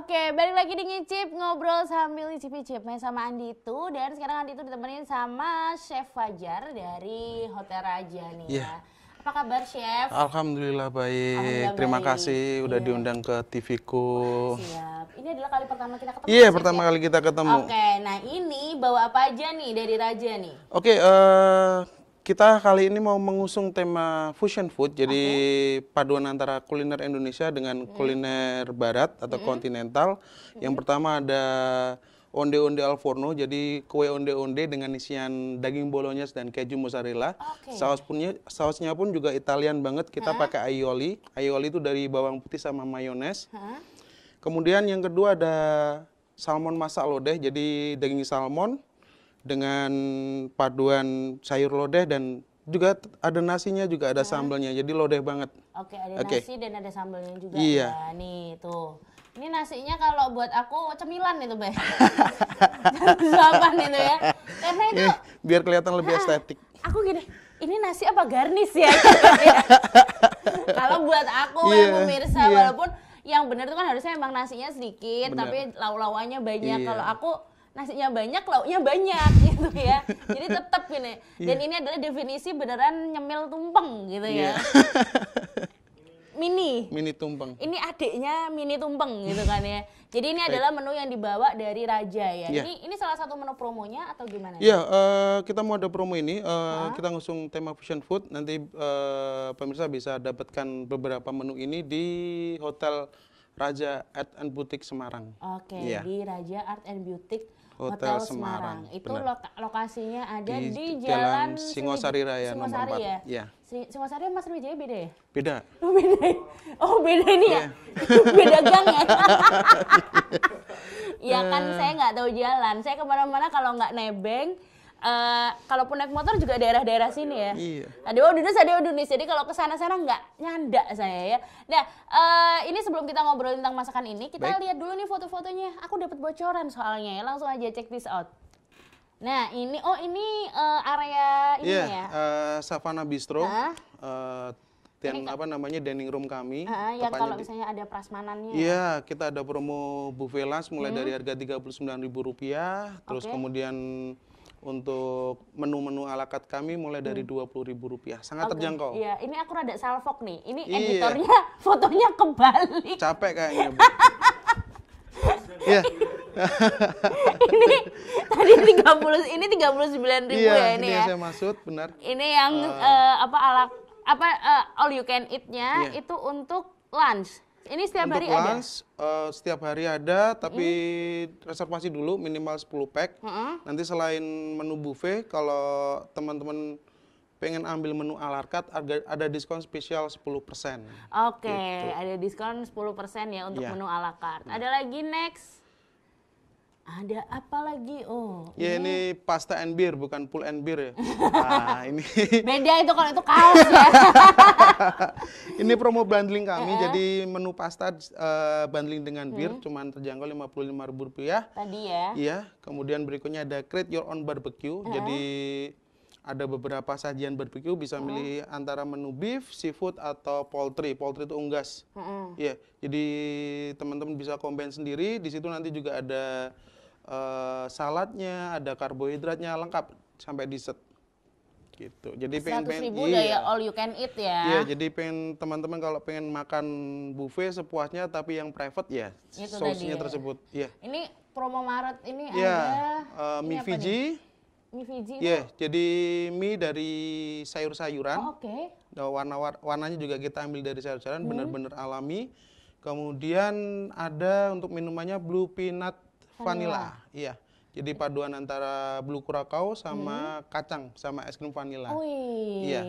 Oke, balik lagi di Ngicip, ngobrol sambil icip-icip sama Andi itu. Dan sekarang Andi itu ditemenin sama Chef Fajar dari Hotel Radja nih ya. Apa kabar, Chef? Alhamdulillah baik. Alhamdulillah terima baik. Kasih udah diundang ke TVKU. Wah, siap. Ini adalah kali pertama kita ketemu. Iya, pertama kali kita ketemu. Oke, nah ini bawa apa aja nih dari Radja nih? Oke, kita kali ini mau mengusung tema fusion food. Jadi paduan antara kuliner Indonesia dengan kuliner barat atau kontinental. Yang pertama ada onde-onde al forno, jadi kue onde-onde dengan isian daging bolognese dan keju mozzarella. Sausnya pun juga Italian banget, kita pakai aioli. Aioli itu dari bawang putih sama mayones. Kemudian yang kedua ada salmon masak lodeh, jadi daging salmon dengan paduan sayur lodeh dan juga ada nasinya, juga ada sambelnya, jadi lodeh banget. Oke, ada nasi dan ada sambelnya juga. Iya. Ya, nih tuh. Ini nasinya kalau buat aku cemilan itu, Beh. Delapan itu ya. Karena itu biar kelihatan lebih estetik. Aku gini, ini nasi apa garnish ya? Kalau buat aku ya pemirsa, walaupun yang benar itu kan harusnya emang nasinya sedikit, tapi lauk-lauknya banyak. Kalau aku nasinya banyak, lauknya banyak gitu ya. Jadi tetap gini. Dan ini adalah definisi beneran nyemil tumpeng gitu ya. Mini tumpeng. Ini adiknya mini tumpeng gitu kan ya. Jadi ini adalah menu yang dibawa dari Radja ya. Ini salah satu menu promonya atau gimana? Iya, kita mau ada promo ini. Kita ngusung tema fusion food. Nanti pemirsa bisa dapatkan beberapa menu ini di Hotel Radja Art and Boutique Semarang. Oke, di Radja Art and Boutique Hotel Semarang. Itu lokasinya ada di Jalan Singosari Raya nomor 4. Ya? Ya. Singosari sama Sriwijaya beda ya? Beda. Oh beda, ini ya? Beda gang ya? Ya kan saya nggak tahu jalan. Saya kemana-mana kalau nggak nebeng, kalaupun naik motor juga daerah-daerah sini ya. Iya. Aduh, jadi kalau kesana-sana nggak nyandak saya ya. Nah, ini sebelum kita ngobrol tentang masakan ini, kita lihat dulu nih foto-fotonya. Aku dapat bocoran soalnya ya. Langsung aja check this out. Nah, ini area ini ya. Savana Bistro. Dan apa namanya dining room kami. Ya kalau misalnya ada prasmanannya. Iya, kita ada promo buffet lunch mulai dari harga Rp39.000. Terus kemudian untuk menu-menu ala carte kami mulai dari Rp20.000, sangat terjangkau. Iya, ini aku rada salfok nih. Ini editornya fotonya kebalik. Capek kayaknya, Bu. Iya. Ini tadi 30, ini 39.000 ya ini ya. Iya, saya maksud benar. Ini yang all you can eat-nya itu untuk lunch. Ini setiap hari ada? Setiap hari ada, tapi reservasi dulu minimal 10 pack. Nanti selain menu buffet, kalau teman-teman pengen ambil menu à la carte, ada diskon spesial 10%. Oke, gitu. Ada diskon 10% ya untuk menu à la carte. Ada lagi next. Ada apa lagi? Oh, ya ini pasta and beer, bukan pool and beer ya. Nah, ini beda itu, kalau itu kaos ya. Ini promo bundling kami, jadi menu pasta bundling dengan beer cuman terjangkau Rp55.000. Tadi ya. Iya, kemudian berikutnya ada create your own barbecue. Jadi ada beberapa sajian barbecue, bisa milih antara menu beef, seafood, atau poultry. Poultry itu unggas. Iya, jadi teman-teman bisa combine sendiri. Di situ nanti juga ada saladnya, ada karbohidratnya, lengkap sampai dessert. Gitu. Jadi Rp100.000 ya all you can eat ya. Iya, jadi pengen teman-teman kalau pengen makan buffet sepuasnya tapi yang private ya, itu sausnya tersebut. Iya. Ini promo Maret ini ada mie Fiji. Mie Fiji. Iya, jadi mie dari sayur-sayuran. Nah, warnanya juga kita ambil dari sayur-sayuran, benar-benar alami. Kemudian ada untuk minumannya Blue Peanut Vanilla. Iya. Jadi paduan antara blue curacao sama kacang sama es krim vanila. Iya.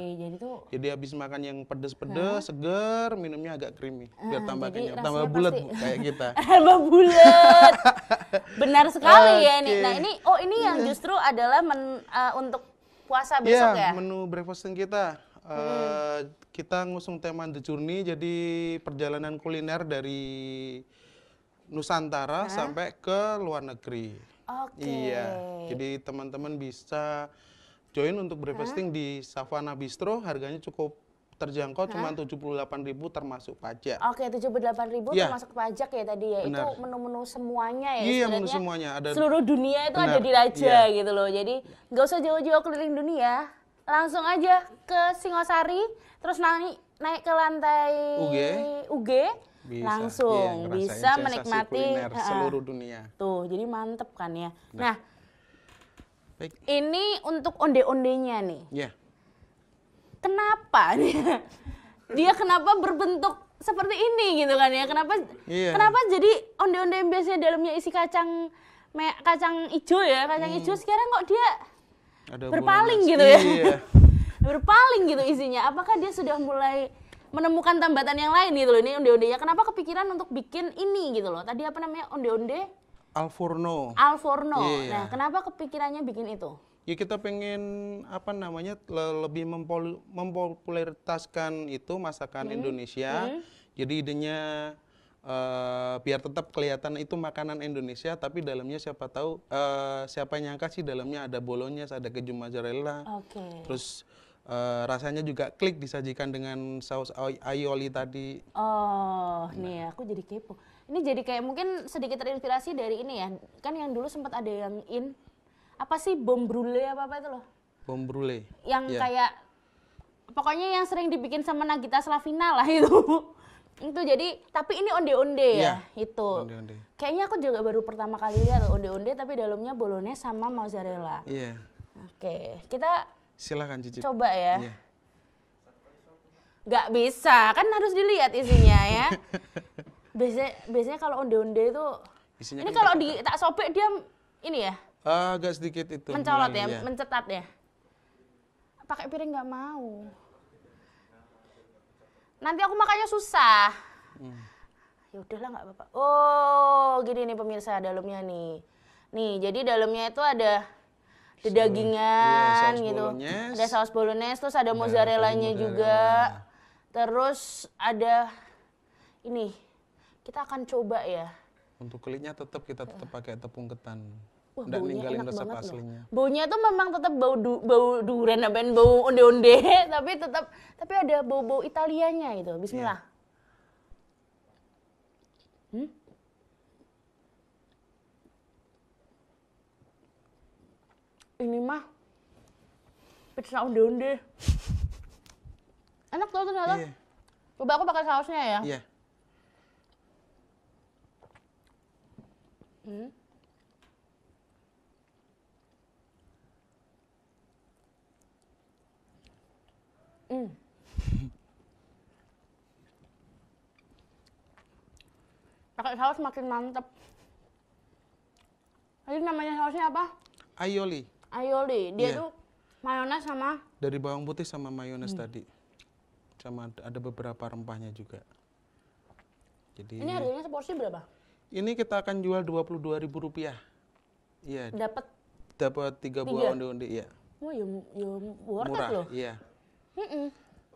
Jadi habis makan yang pedes-pedes, seger, minumnya agak creamy. Biar tambah kenyang, tambah bulat kayak kita. Tambah bulat. Benar sekali ya ini. Nah, ini yang justru adalah untuk puasa besok ya. Iya, menu breakfasting kita. Kita ngusung tema The Journey, jadi perjalanan kuliner dari Nusantara sampai ke luar negeri. Iya, jadi teman-teman bisa join untuk breakfasting di Savana Bistro, harganya cukup terjangkau cuma 78.000 termasuk pajak. Oke, 78.000 termasuk pajak ya tadi ya. Benar. Itu menu-menu semuanya ya. Iya, menu semuanya ada. Seluruh dunia itu ada di Radja gitu loh. Jadi nggak usah jauh-jauh keliling dunia, langsung aja ke Singosari, terus naik ke lantai UG. Bisa, langsung bisa menikmati seluruh dunia. Tuh, jadi mantep kan ya. Nah, baik. Ini untuk onde-ondenya nih. Yeah. Kenapa dia kenapa berbentuk seperti ini gitu kan ya? Kenapa jadi onde-onde yang biasanya dalamnya isi kacang hijau ya, kacang hijau sekarang kok dia ada berpaling gitu ya? Iya. Berpaling gitu isinya. Apakah dia sudah mulai menemukan tambatan yang lain gitu loh? Ini onde-ondenya kenapa kepikiran untuk bikin ini gitu loh? Tadi apa namanya onde-onde? Alforno. Alforno. Nah, kenapa kepikirannya bikin itu? Ya kita pengen apa namanya lebih mempopulertaskan itu masakan Indonesia. Jadi idenya biar tetap kelihatan itu makanan Indonesia, tapi dalamnya siapa tahu siapa nyangka sih dalamnya ada bolognese, ada keju mozzarella. Terus rasanya juga klik disajikan dengan saus aioli tadi. Nih aku jadi kepo. Ini jadi kayak mungkin sedikit terinspirasi dari ini ya. Kan yang dulu sempat ada yang apa sih, bom brule apa itu loh? Bom brule. Yang kayak pokoknya yang sering dibikin sama Nagita Slavina lah itu. Itu jadi tapi ini onde-onde ya itu. Onde-onde. Kayaknya aku juga baru pertama kali lihat onde-onde tapi dalamnya bolognese sama mozzarella. Iya. Oke, kita silakan cicip. Coba ya. Iya. Gak bisa, kan harus dilihat isinya ya. Biasanya kalau onde-onde itu isinya ini kalau di tak sobek dia ini ya. Agak sedikit itu mencolot ya, mencetat ya. Pakai piring nggak mau. Nanti aku makannya susah. Ya udahlah nggak apa-apa. Oh, gini nih pemirsa dalamnya nih. Nih, jadi dalamnya itu ada dagingan gitu. Bolognese. Ada saus bolognese, terus ada mozzarellanya juga. Terus ada ini. Kita akan coba ya. Untuk kulitnya kita tetap pakai tepung ketan. Wah, dan ninggalin resep aslinya. Baunya tuh memang tetap bau durian, apain bau onde-onde, tapi ada bau-bau Italianya gitu. Bismillah. Ini mah pizza onde-onde. Enak tuh ternyata. Coba aku pakai sausnya ya. Pakai saus makin mantep. Ini namanya sausnya apa? Aioli. Aioli. Dia tuh mayones sama dari bawang putih sama mayones tadi. Sama ada beberapa rempahnya juga. Jadi ini harganya seporsi berapa? Ini kita akan jual Rp22.000. Iya. Dapat 3 buah onde-onde, iya. Oh, ya worth it loh. Iya.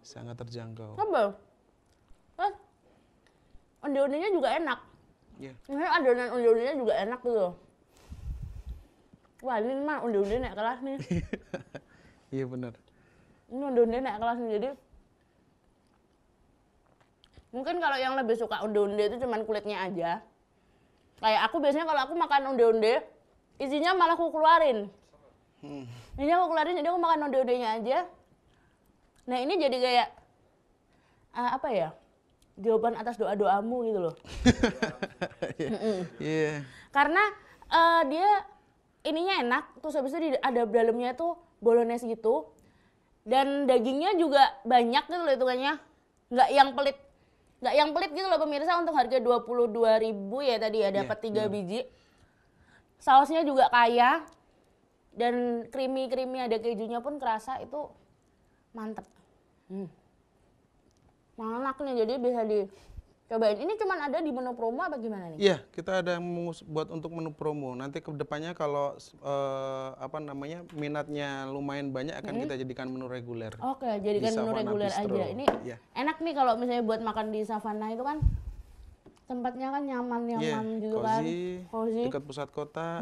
Sangat terjangkau. Tebal. Terus onde-ondenya juga enak. Ini adonan onde-ondenya juga enak gitu. Wah, ini mah onde-onde naik kelas nih. Iya benar. Ini onde-onde naik kelas nih, jadi mungkin kalau yang lebih suka onde-onde itu cuman kulitnya aja. Kayak aku biasanya kalau aku makan onde-onde, isinya malah aku keluarin. Isinya aku keluarin, jadi aku makan onde-ondenya aja. Nah ini jadi kayak apa ya, jawaban atas doa-doamu gitu loh. Karena dia ininya enak, terus habis itu ada dalamnya tuh bolognese gitu, dan dagingnya juga banyak gitu loh hitungannya, nggak yang pelit gitu loh pemirsa. Untuk harga 22.000 ya tadi ya, dapat 3 biji. Sausnya juga kaya dan creamy, ada kejunya pun kerasa, itu mantep. Enak nih, jadi bisa dicobain. Ini cuman ada di menu promo apa gimana nih? Iya, kita ada buat untuk menu promo. Nanti kedepannya kalau apa namanya minatnya lumayan banyak akan kita jadikan menu reguler. Oke, jadikan menu reguler aja. Ini enak nih kalau misalnya buat makan di Savana itu kan tempatnya kan nyaman gitu kan. Cozy, dekat pusat kota.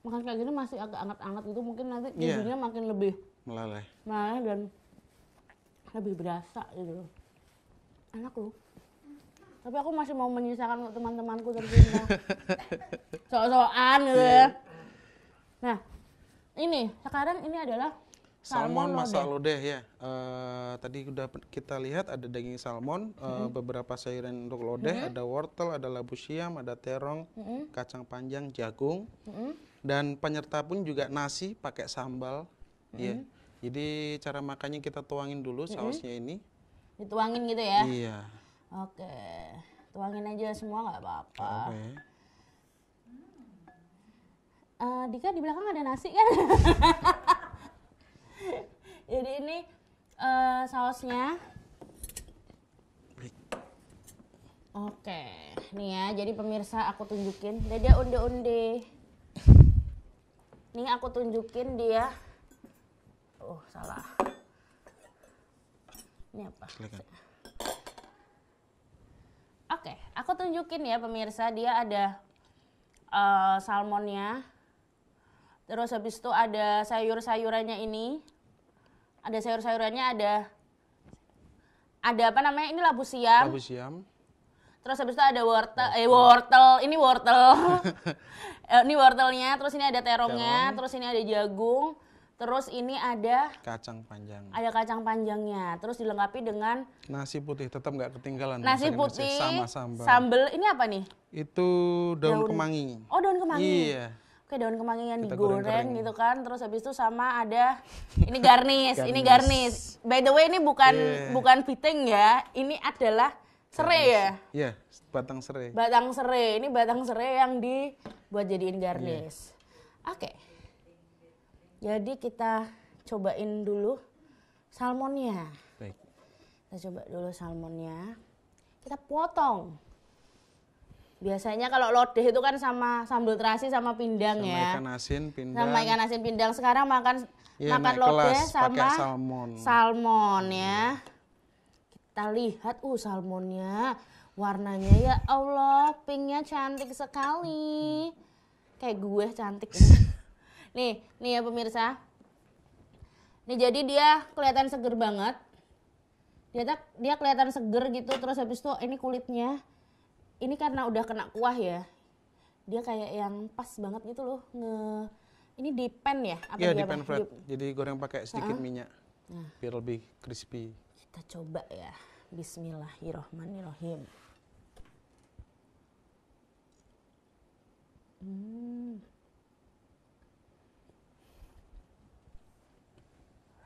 Makan kayak gini masih agak anget-anget gitu, mungkin nanti jadinya makin lebih meleleh dan lebih berasa gitu. Enak loh. Tapi aku masih mau menyisakan untuk teman-temanku tercinta. Sok-sokan gitu ya. Nah, ini sekarang ini adalah salmon masa lodeh ya. Tadi udah kita lihat ada daging salmon, beberapa sayuran untuk lodeh, ada wortel, ada labu siam, ada terong, kacang panjang, jagung, dan penyerta pun juga nasi pakai sambal. Ya. Jadi cara makannya kita tuangin dulu sausnya ini. Dituangin gitu ya? Iya. Oke, tuangin aja semua nggak apa-apa. Dika di belakang ada nasi kan? Jadi ini sausnya. Oke, nih ya. Jadi pemirsa aku tunjukin. Dia onde-onde. Nih aku tunjukin dia. Oh salah. Ini apa? Silakan. Oke, aku tunjukin ya pemirsa. Dia ada salmonnya. Terus habis itu ada sayur-sayurannya ini. Ada sayur-sayurannya, ada apa namanya? Ini labu siam. Labu siam. Terus habis itu ada wortel, ini wortel. Ini wortelnya, terus ini ada terongnya, terus ini ada jagung, terus ini ada kacang panjang. Ada kacang panjangnya, terus dilengkapi dengan nasi putih, tetap nggak ketinggalan. Nasi putih sama sambal. Sambal ini apa nih? Itu daun kemangi. Oh, daun kemangi. Iya. Oke, daun kemangi yang digoreng gitu kan, terus habis itu sama ada ini garnish, ini garnish. By the way ini bukan bukan piting ya, ini adalah serai ya? Iya, batang serai. Batang serai, ini batang serai yang dibuat jadiin garnish. Oke, jadi kita cobain dulu salmonnya. Baik. Kita coba dulu salmonnya, kita potong. Biasanya kalau lodeh itu kan sama sambal terasi sama pindang ya. Sama ikan asin pindang. Sama ikan asin pindang. Sekarang makan makan lodeh sama salmon. Salmon ya. Kita lihat salmonnya. Warnanya ya Allah, pinknya cantik sekali. Kayak gue cantik. Nih, nih ya pemirsa. Nih jadi dia kelihatan seger banget. Dia kelihatan seger gitu, terus habis itu ini kulitnya. Ini karena udah kena kuah ya, dia kayak yang pas banget gitu loh. Ini di pan ya? Iya, di pan flat. Jadi goreng pakai sedikit minyak, biar lebih crispy. Kita coba ya, bismillahirrohmanirrohim.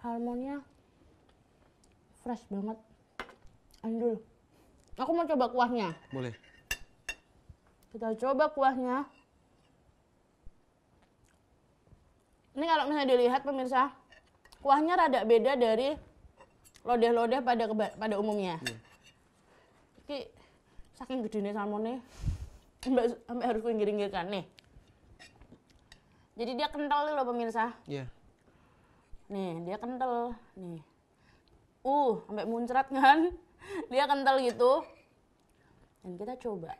Salmonnya fresh banget, andul. Aku mau coba kuahnya. Boleh. Kita coba kuahnya. Ini kalau misalnya dilihat pemirsa, kuahnya rada beda dari lodeh-lodeh pada umumnya. Tapi saking gedenya salmonnya, sampai harus pinggir-pinggirkan nih. Jadi dia kental loh pemirsa. Iya. Nih dia kental nih. Sampai muncrat kan? Dia kental gitu. Dan kita coba.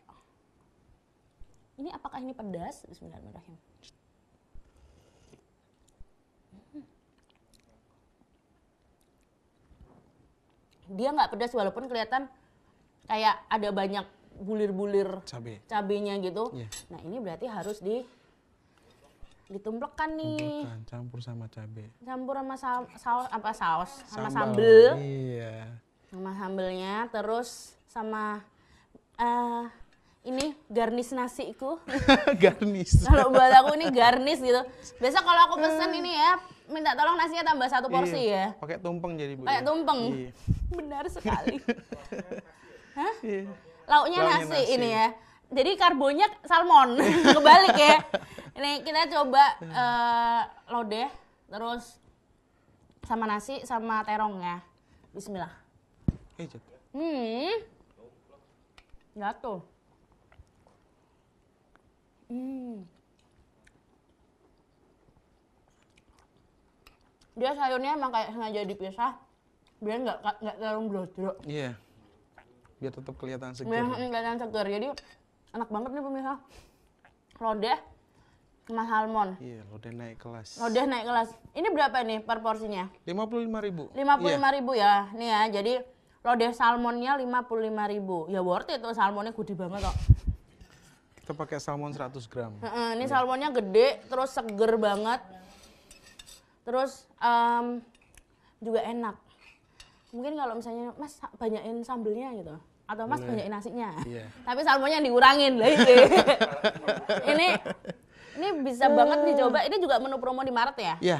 Ini apakah ini pedas? Bismillahirrahmanirrahim. Dia nggak pedas walaupun kelihatan kayak ada banyak bulir-bulir cabenya gitu. Yeah. Nah ini berarti harus ditumplekan nih. Tumplekan, campur sama cabe. Campur sama saus, sama sambal. Iya. Sama sambalnya, terus sama ini garnish nasiku. Garnish. Kalau buat aku ini garnish gitu. Biasa kalau aku pesen ini ya, minta tolong nasinya tambah satu porsi ya. Pakai tumpeng jadi Bu. Pakai tumpeng. Iya. Benar sekali. Hah? Iya. Lauknya nasi ini ya. Jadi karbonnya salmon. Kebalik ya. Ini kita coba lodeh terus sama nasi sama terongnya. Bismillah. Jatuh. Dia sayurnya emang kayak sengaja dipisah, biar nggak terlalu blodrok. Iya. Biar tetap kelihatan segar. Biar kelihatan segar. Jadi enak banget nih pemirsa. Lodeh Kemas salmon. Iya, lodeh naik kelas. Lodeh naik kelas. Ini berapa nih per porsinya? 55.000. 55.000 ya. Nih ya, jadi lodeh salmonnya 55.000. Ya worth it tuh, salmonnya gede banget kok. Kita pakai salmon 100 gram. Ini salmonnya gede, terus seger banget. Terus juga enak. Mungkin kalau misalnya, Mas banyakin sambelnya gitu. Atau Mas banyakin nasinya. Iya. Tapi salmonnya dikurangin lah itu. Ini bisa banget dicoba. Ini juga menu promo di Maret ya? Iya.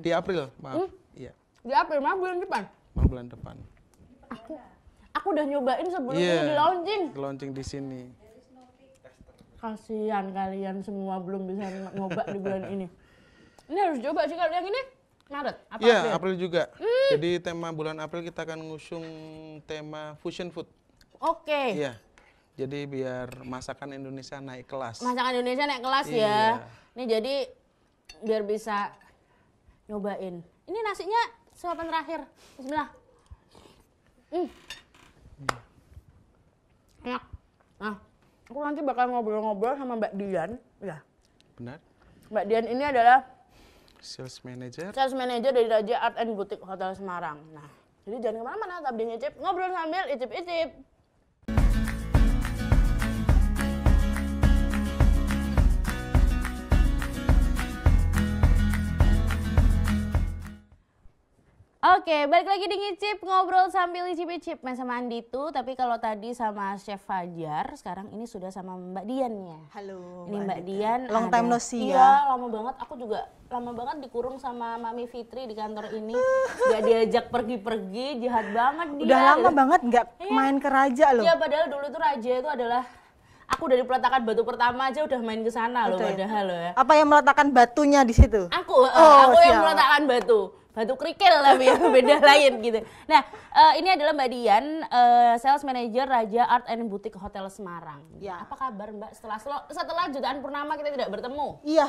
Di April, maaf. Iya. Di April, maaf bulan depan. Maaf bulan depan. Aku udah nyobain sebelum ini di launching. Di launching di sini. Kasihan kalian semua belum bisa ngoba di bulan ini. Ini harus coba sih kalau yang ini Maret. Iya, April juga. Jadi tema bulan April kita akan ngusung tema fusion food. Oke. Iya. Jadi biar masakan Indonesia naik kelas. Masakan Indonesia naik kelas ya. Ini jadi biar bisa nyobain. Ini nasinya suapan terakhir. Bismillah. Enak. Nah, aku nanti bakal ngobrol-ngobrol sama Mbak Dian. Ya. Benar. Mbak Dian ini adalah sales manager. Sales manager dari Radja Art and Boutique Hotel Semarang. Nah, jadi jangan kemana-mana, tetap di Ngicip. Ngobrol sambil icip-icip. Oke, balik lagi di Ngicip, ngobrol sambil icip-icip. Mas sama Andi tuh, tapi kalau tadi sama Chef Fajar, sekarang ini sudah sama Mbak Dian ya. Halo. Ini Mbak Dian. Long time no see ya. Iya, lama banget. Aku juga lama banget dikurung sama Mami Fitri di kantor ini. Gak diajak pergi-pergi, jahat banget dia. Udah lama banget gak main ke Raja loh. Iya, padahal dulu tuh Raja itu adalah... Aku dari peletakan batu pertama aja udah main ke sana loh padahal ya. Apa yang meletakkan batunya di situ? Aku yang meletakkan batu kerikil tapi yang beda lain gitu. Nah, ini adalah Mbak Dian, sales manager Radja Art and Boutique Hotel Semarang. Ya. Apa kabar Mbak setelah jutaan purnama kita tidak bertemu? Iya,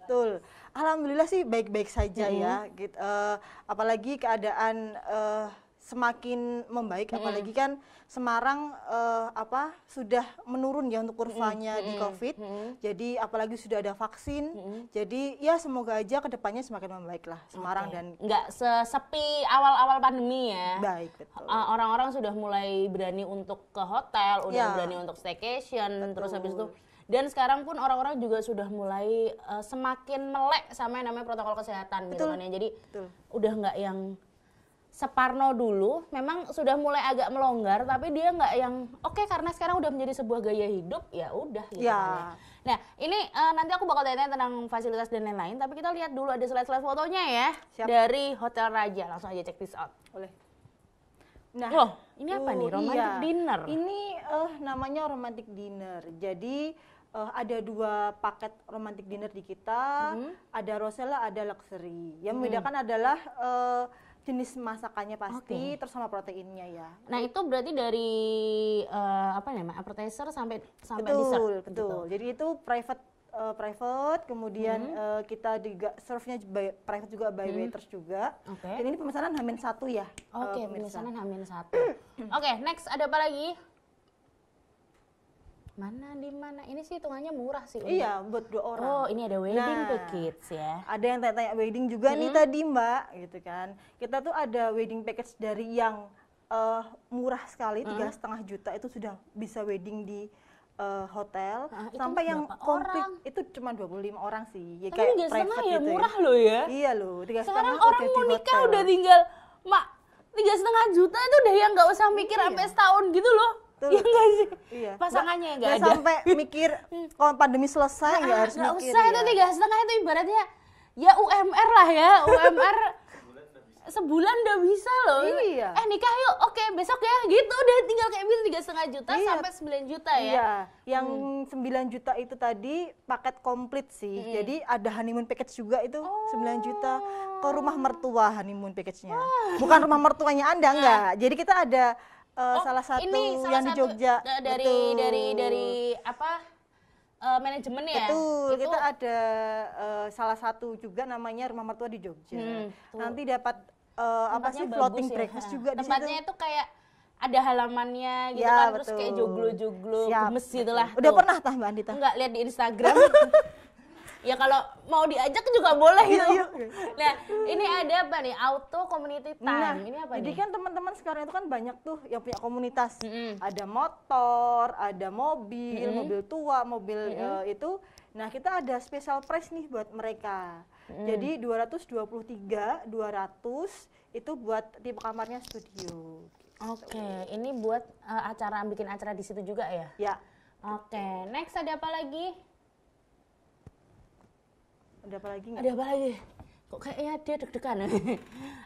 betul. Alhamdulillah sih baik-baik saja ya. Gitu, apalagi keadaan semakin membaik, apalagi kan Semarang sudah menurun ya untuk kurvanya di COVID. Jadi apalagi sudah ada vaksin. Jadi ya semoga aja kedepannya semakin membaik lah Semarang dan nggak sesepi awal-awal pandemi ya. Baik, betul. Orang-orang sudah mulai berani untuk ke hotel, udah berani untuk staycation, terus habis itu. Dan sekarang pun orang-orang juga sudah mulai semakin melek sama yang namanya protokol kesehatan gitu kan ya. Jadi udah nggak yang Separno dulu, memang sudah mulai agak melonggar, tapi dia nggak yang oke karena sekarang udah menjadi sebuah gaya hidup, ya udah gitu. Ya. Nah, ini nanti aku bakal tanya tentang fasilitas dan lain-lain, tapi kita lihat dulu ada slide-slide fotonya ya. Siap. Dari Hotel Radja, langsung aja check this out. Boleh. Nah, ini apa nih? Romantic dinner. Ini namanya romantic dinner. Jadi ada dua paket romantic dinner di kita. Ada Rosella, ada Luxury. Yang membedakan adalah jenis masakannya pasti, terus sama proteinnya ya. Nah itu berarti dari appetizer sampai dessert. Betul. Gitu. Jadi itu private, kemudian kita juga serve-nya private juga by waiters juga. Dan ini pemesanan H-1 ya. Oke, pemesanan H-1. Oke, next ada apa lagi? Mana ini sih hitungannya murah sih. Iya, buat 2 orang. Oh, ini ada wedding package ya. Ada yang tanya-tanya wedding juga nih tadi Mbak, gitu kan. Kita tuh ada wedding package dari yang murah sekali 3,5 juta itu sudah bisa wedding di hotel, sampai yang komplit itu cuma 25 orang sih. Ya, tapi kayak private ya, gitu murah ya. Loh ya. Iya loh, 3,5 juta. Sekarang orang mau nikah udah tinggal Mak 3,5 juta itu udah yang nggak usah mikir sampai setahun gitu loh. Iya nggak sih? Iya. Pasangannya nggak ada. Sampai mikir kalau pandemi selesai nggak harus mikir. Nggak usah ya. Itu 3,5 itu ibaratnya ya UMR lah ya, UMR sebulan udah bisa loh. Iya. Nikah yuk, oke besok ya gitu udah tinggal kayak gitu 3,5 juta sampai 9 juta ya. Iya. Yang 9 juta itu tadi paket komplit sih. Jadi ada honeymoon package juga itu 9 juta ke rumah mertua honeymoon package-nya. Bukan rumah mertuanya Anda enggak. Jadi kita ada salah satu yang di Jogja dari apa manajemen ya. Betul, itu kita ada salah satu juga namanya rumah mertua di Jogja. Nanti dapat floating breakfast juga di situ. Tempatnya itu kayak ada halamannya gitu ya, kan terus kayak joglo-joglo gemes gitu lah. Udah pernah Mbak Andita? Enggak, lihat di Instagram. Ya kalau mau diajak juga boleh gitu. Iya, iya. Nah, ini ada apa nih? Auto community time. Nah, ini apa jadi nih? Kan teman-teman sekarang itu kan banyak tuh yang punya komunitas. Ada motor, ada mobil, mobil tua, mobil itu. Nah, kita ada special price nih buat mereka. Jadi 223, 200 itu buat tipe kamarnya studio. Oke, ini buat acara, bikin acara di situ juga ya? Ya. Oke, next ada apa lagi? Ada apa lagi? Ada apa lagi? Kok kayaknya dia deg-degan.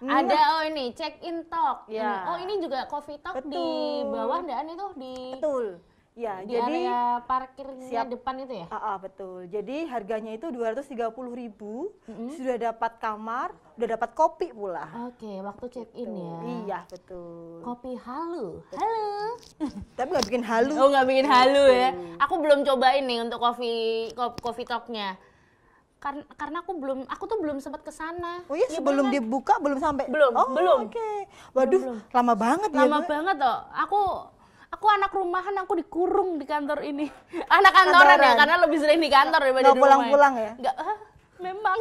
Ada, oh ini, check in talk. Ya. Oh ini juga coffee talk. Betul. Di bawah dan itu di... Betul. Ya, di jadi area parkirnya siap, depan itu ya? Betul. Jadi harganya itu 230.000, sudah dapat kamar, sudah dapat kopi pula. Oke, waktu check in ya. Iya, betul. Kopi halu. Halo. Tapi nggak bikin halu. Oh, nggak bikin halu ya. Aku belum cobain nih untuk coffee talk-nya. Karena aku tuh belum sempat ke sana. Oh iya, ya, sebelum bener. Dibuka belum sampai. Belum. Oke. Waduh, belum. Lama banget ya. Lama banget toh. Aku anak rumahan, aku dikurung di kantor ini. Anak kantoran ya, karena lebih sering di kantor daripada di rumah. Pulang-pulang ya? Enggak, memang.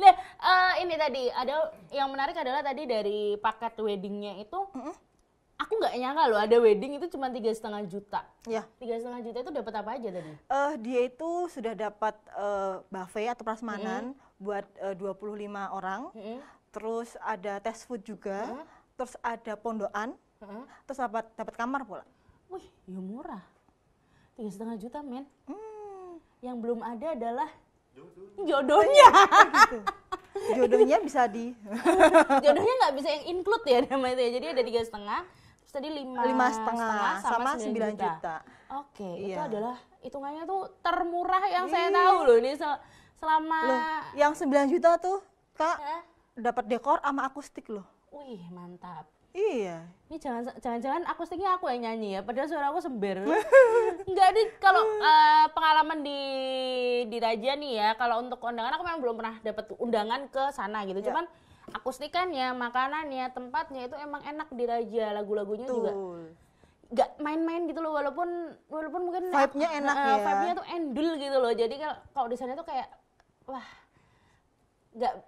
Nah, ini tadi, ada yang menarik adalah tadi dari paket weddingnya itu, aku nggak nyangka loh ada wedding itu cuma 3,5 juta. Ya. 3,5 juta itu dapat apa aja tadi? Dia itu sudah dapat buffet atau prasmanan buat 25 orang, terus ada test food juga, terus ada pondokan, terus dapat kamar pula. Wih, ya murah. 3,5 juta, men. Yang belum ada adalah jodohnya. Gitu. Jodohnya bisa di... Jodohnya nggak bisa yang include ya namanya. Jadi ada 3,5, terus tadi 5,5 sama 9 juta. Oke, itu adalah hitungannya tuh termurah yang saya tahu loh. Ini selama... Loh, yang 9 juta tuh, Kak, dapat dekor sama akustik loh. Wih, mantap. Iya. Ini jangan-jangan akustiknya aku yang nyanyi ya, padahal suara aku sember. Enggak, ini kalau pengalaman di Radja nih ya, kalau untuk undangan aku memang belum pernah dapat undangan ke sana gitu. Cuman akustikannya, makanannya, tempatnya itu emang enak di Radja, lagu-lagunya juga. Enggak main-main gitu loh, walaupun mungkin vibe-nya enak ya. Vibe-nya tuh endul gitu loh. Jadi kalau di sana tuh kayak wah. Enggak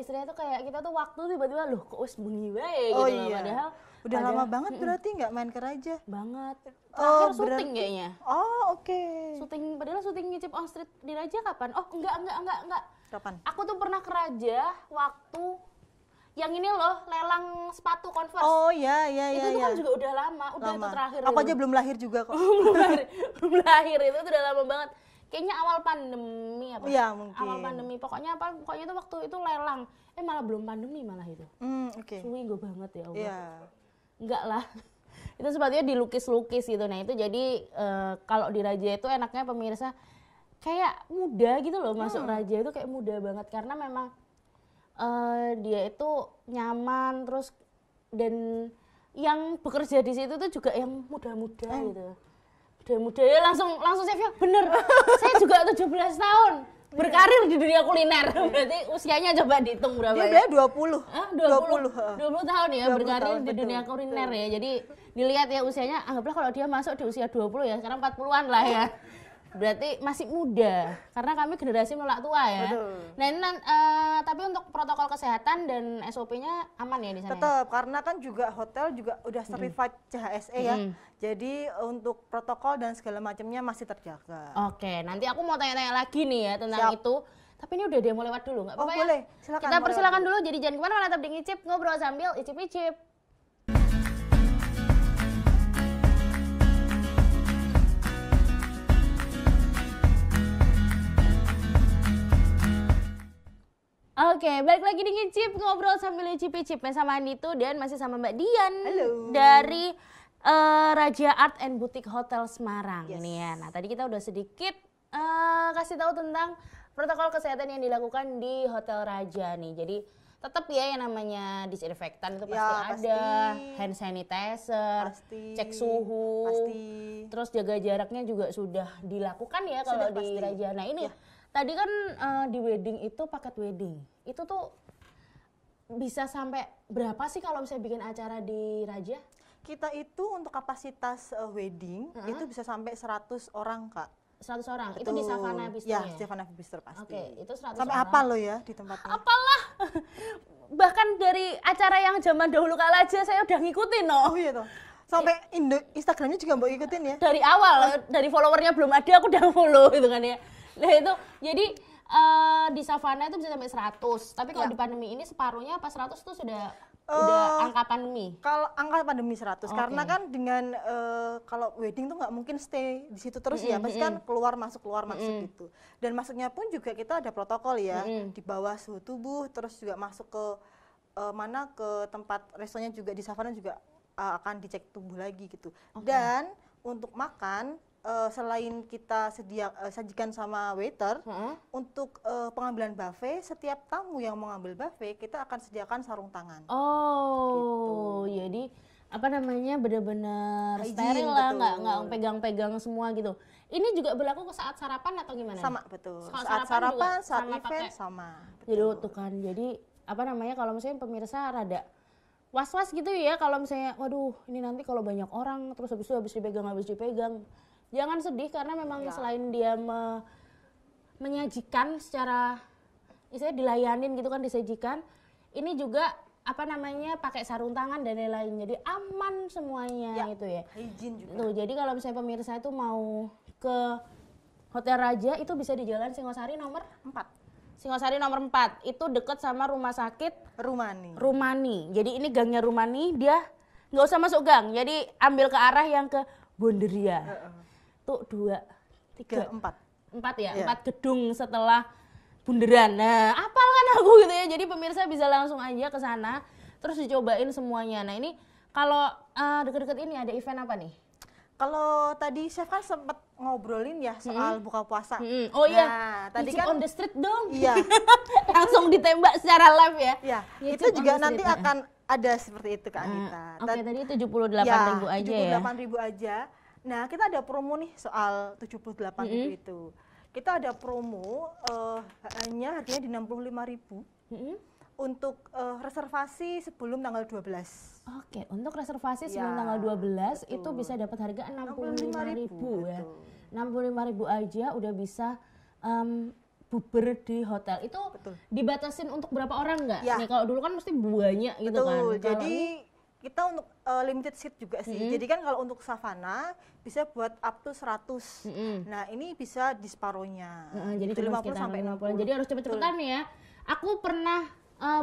istilahnya tuh kayak kita tuh waktu tiba-tiba loh kok wis bengi wae gitu. Padahal udah lama banget berarti nggak main ke Radja? Banget. Terakhir syuting kayaknya. Syuting, padahal syuting Ngicip on Street di Radja kapan? Oh enggak. Kapan? Aku tuh pernah ke Radja waktu yang ini loh, lelang sepatu Converse. Oh iya. Itu tuh kan juga udah lama, udah lama. Itu terakhir. Aku aja belum lahir juga kok. belum lahir, itu udah lama banget. Kayaknya awal pandemi apa? Iya, mungkin. Awal pandemi, pokoknya itu waktu itu lelang. Malah belum pandemi malah itu. Suwi gue banget ya Allah. Yeah. Enggak lah. Itu sepatunya dilukis-lukis gitu. Nah itu jadi kalau di Radja itu enaknya pemirsa kayak muda gitu loh. Masuk Radja itu kayak muda banget. Karena memang dia itu nyaman terus. Dan yang bekerja di situ tuh juga yang muda-muda gitu. Muda ya langsung chefnya bener. Saya juga 17 tahun berkarir di dunia kuliner. Berarti usianya coba dihitung berapa? Dia 20. Hah? 20 tahun ya 20 berkarir tahun, di dunia kuliner ya. Jadi dilihat ya usianya, anggaplah kalau dia masuk di usia 20 ya, sekarang 40-an lah ya. Berarti masih muda, karena kami generasi menolak tua ya. Nah ini, tapi untuk protokol kesehatan dan SOP-nya aman ya di sana? Tetap, ya? Karena kan juga hotel juga udah certified CHSE ya. Jadi untuk protokol dan segala macamnya masih terjaga. Oke, nanti aku mau tanya-tanya lagi nih ya tentang itu. Tapi ini udah demo lewat dulu, nggak apa-apa ya? Boleh, silakan. Kita persilakan dulu, jadi jangan kemana-mana, tetap di Ngicip, ngobrol sambil icip-icip. Oke, balik lagi di Ngicip, ngobrol sambil icip-icip sama Anitu dan masih sama Mbak Dian. Halo. Dari Radja Art and Boutique Hotel Semarang. Ini ya. Nah, tadi kita udah sedikit kasih tahu tentang protokol kesehatan yang dilakukan di Hotel Radja nih. Jadi tetap ya yang namanya disinfektan itu pasti ada, hand sanitizer, cek suhu, terus jaga jaraknya juga sudah dilakukan ya kalau di Radja. Nah ini. Tadi kan di wedding itu, paket wedding, itu tuh bisa sampai berapa sih kalau misalnya bikin acara di Radja? Kita itu untuk kapasitas wedding itu bisa sampai 100 orang, Kak. 100 orang. Betul. Itu di Savana Bistro. Ya, Savana Bistro pasti. Oke, itu 100 sampai orang. Apal lo ya di tempatnya. Apalah. Bahkan dari acara yang zaman dahulu kala aja saya udah ngikutin loh. Oh iya toh. Sampai Instagramnya juga mbak ikutin ya. Dari awal, dari followernya belum ada aku udah follow gitu kan ya. Nah itu jadi di Savana itu bisa sampai 100. Tapi kalau ya, di pandemi ini separuhnya apa 100 itu sudah angka pandemi. Kalau angka pandemi 100 okay, karena kan dengan kalau wedding tuh nggak mungkin stay di situ terus ya, pasti kan keluar masuk gitu. Dan masuknya pun juga kita ada protokol ya, di bawah suhu tubuh, terus juga masuk ke mana ke tempat restonya juga di Savana juga akan dicek tubuh lagi gitu. Okay. Dan untuk makan selain kita sajikan sama waiter, untuk pengambilan buffet, setiap tamu yang mau ngambil buffet kita akan sediakan sarung tangan. Oh, gitu. Jadi apa namanya benar-benar steril lah, nggak pegang-pegang semua gitu. Ini juga berlaku ke saat sarapan atau gimana? Sama betul. Saat sarapan, saat event sama. Jadi tuh kan, jadi apa namanya kalau misalnya pemirsa rada was-was gitu ya kalau misalnya, waduh ini nanti kalau banyak orang terus habis itu habis dipegang. Jangan sedih karena memang ya, selain dia menyajikan secara, misalnya dilayanin gitu kan, disajikan, ini juga apa namanya pakai sarung tangan dan lain-lain, jadi aman semuanya ya, gitu ya. Izin juga. Tuh, jadi kalau misalnya pemirsa itu mau ke Hotel Radja itu bisa di Jalan Singosari nomor 4. Singosari nomor 4 itu deket sama rumah sakit Rumani. Jadi ini gangnya Rumani, dia nggak usah masuk gang, jadi ambil ke arah yang ke Wonderia. Tuh 2, 3, 4 ya, 4 gedung setelah bunderan. Nah, apal kan aku gitu ya. Jadi pemirsa bisa langsung aja ke sana, terus dicobain semuanya. Nah ini kalau deket-deket ini ada event apa nih? Kalau tadi Chef kan sempat ngobrolin ya soal buka puasa. Oh iya, nah, tadi kan on the street dong. Iya. Langsung ditembak secara live ya. Iya. Ya, itu juga nanti akan ada seperti itu Kak Anita. Oke, tadi 78.000 aja ya. 78.000 aja. Nah, kita ada promo nih soal 78.000 itu. Kita ada promo hanya harganya di 65.000. Untuk reservasi sebelum tanggal 12. Oke, untuk reservasi sebelum tanggal 12 betul, itu bisa dapat harga 65.000 ya. 65.000 aja udah bisa buber di hotel. Itu betul, dibatasin untuk berapa orang nggak? Ya. Nih kalau dulu kan mesti banyak gitu kan. Betul. Jadi kita untuk limited seat juga sih. Jadi kan kalau untuk Savana bisa buat up to 100. Nah, ini bisa di separohnya. Jadi 50 sampai 60. Jadi harus cepet-cepetan ya. Aku pernah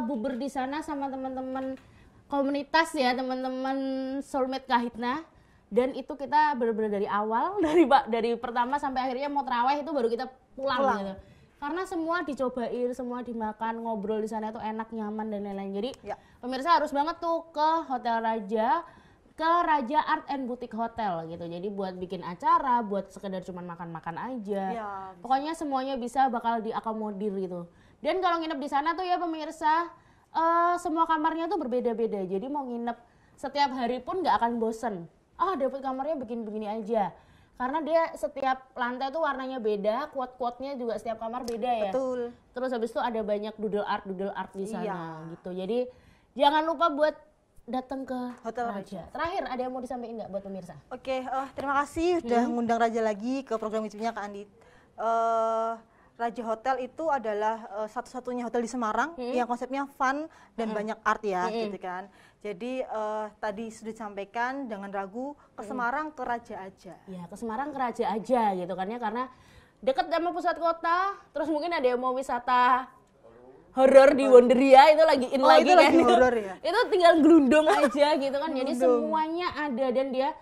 buber di sana sama teman-teman komunitas ya, teman-teman soulmate Kahitna, dan itu kita benar-benar dari awal, dari pertama sampai akhirnya mau terawih itu baru kita pulang. Gitu. Karena semua dicobain, semua dimakan, ngobrol di sana itu enak, nyaman dan lain-lain. Jadi ya, pemirsa harus banget tuh ke Hotel Radja, ke Radja Art and Boutique Hotel gitu. Jadi buat bikin acara, buat sekedar cuman makan-makan aja. Ya. Pokoknya semuanya bisa bakal diakomodir gitu. Dan kalau nginep di sana tuh ya pemirsa, semua kamarnya tuh berbeda-beda. Jadi mau nginep setiap hari pun nggak akan bosen. Ah, dapet kamarnya begini-begini aja. Karena dia setiap lantai tuh warnanya beda, quote-quote-nya juga setiap kamar beda ya. Betul. Terus habis itu ada banyak doodle art di sana gitu. Jadi jangan lupa buat datang ke Hotel Radja. Terakhir ada yang mau disampaikan nggak buat pemirsa? Oke, terima kasih udah ngundang Radja lagi ke program YouTube-nya Kak Andi. Radja Hotel itu adalah satu-satunya hotel di Semarang yang konsepnya fun dan banyak art ya, gitu kan. Jadi tadi sudah disampaikan, jangan ragu ke Semarang ke Radja aja. Ya, ke Semarang ke Radja aja gitu kan ya, karena dekat sama pusat kota. Terus mungkin ada yang mau wisata horor di Wonderia itu lagi in lagi kan. Lagi horror, ya? Itu tinggal gelundung aja gitu kan. Jadi semuanya ada dan dia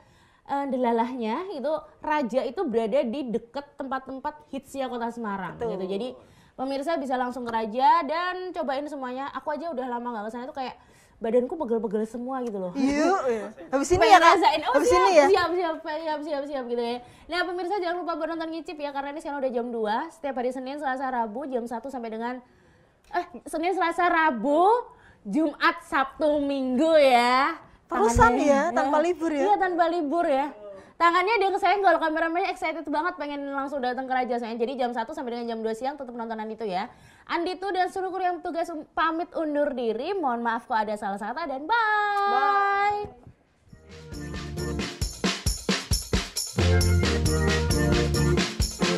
delalahnya itu Radja itu berada di dekat tempat-tempat hits ya kota Semarang. Betul. Gitu. Jadi pemirsa bisa langsung ke Radja dan cobain semuanya. Aku aja udah lama nggak kesana itu kayak badanku pegel-pegel semua gitu loh. Iya. Habis ini ya Kak. Habis ini ya. Siap gitu ya. Nah pemirsa jangan lupa buat nonton Ngicip ya karena ini sekarang udah jam 2 setiap hari Senin, Selasa, Rabu jam 1 sampai dengan Senin, Selasa, Rabu, Jumat, Sabtu, Minggu ya. Terusan ya, tanpa libur ya? Iya, tanpa libur ya. Tangannya dia ke saya, kalau kameramennya excited banget pengen langsung datang ke Radja saya. Jadi jam 1 sampai dengan jam 2 siang tetap nontonan itu ya. Andi tuh dan seluruh kru yang tugas pamit undur diri. Mohon maaf kalau ada salah kata dan bye. Bye.